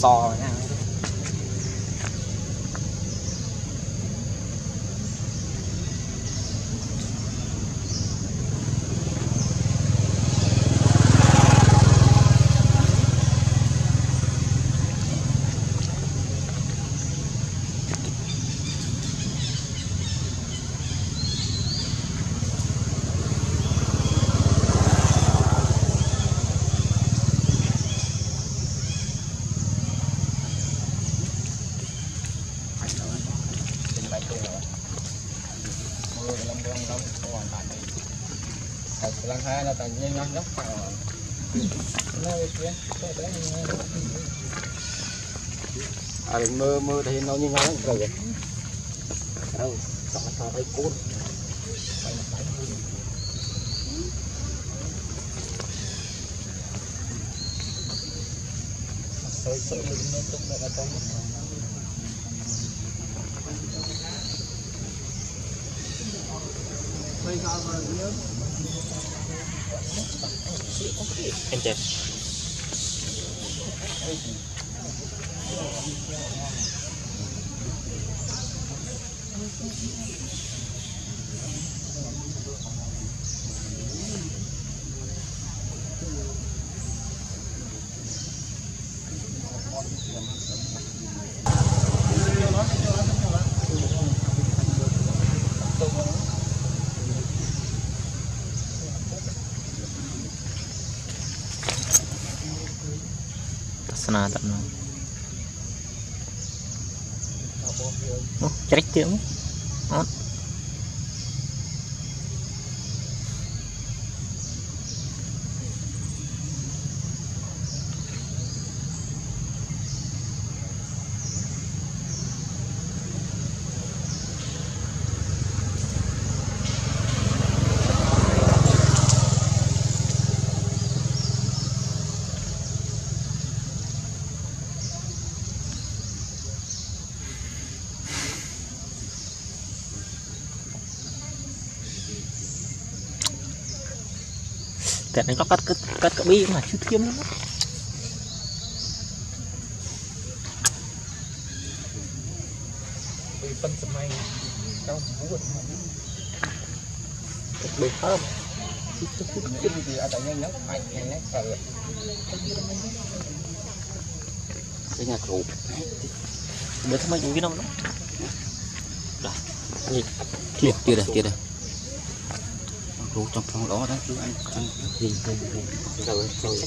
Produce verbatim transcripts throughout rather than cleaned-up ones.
Sò nha. Tại vì nó nhóc vào nơi kia, à mưa mưa thì nó như nó rồi vậy, đâu sợ sợ thấy côn, sợ sợ mình nó tung ra cái con. Em chè. Nah, tak nak. Oh, cerik dia. Oh. Tại nó có cắt cắt cắt cỡ bi mà chứ kiếm lắm. Bị phân sầm này, cao vút mạnh. Bị thơm. Chút chút chút chút gì à tại nhanh lắm, anh nhanh lắm. cái nhà cụ bữa tháng mấy cái năm đó rồi thì tiệt tiệt rồi tiệt rồi cụ trong phòng đó đó chú anh anh gì đâu rồi rồi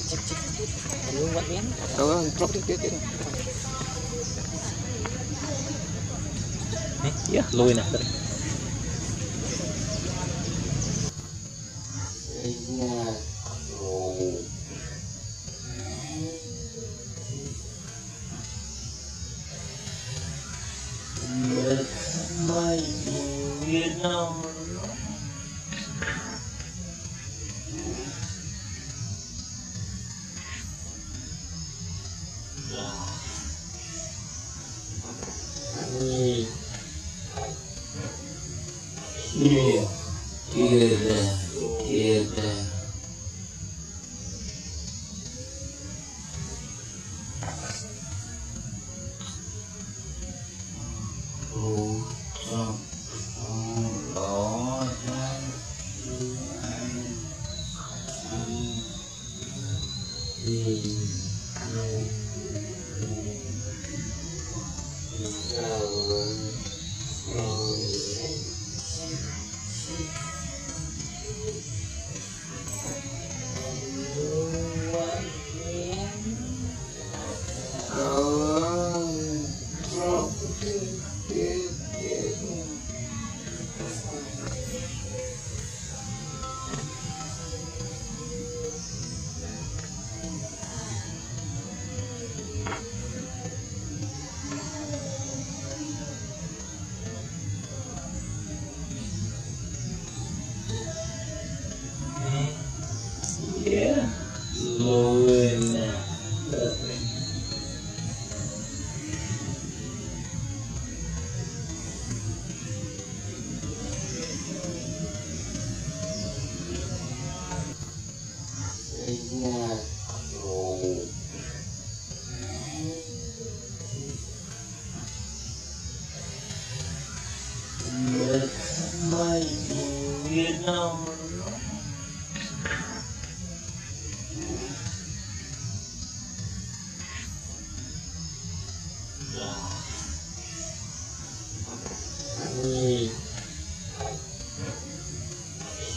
đâu đó tiệt tiệt đấy lùi nè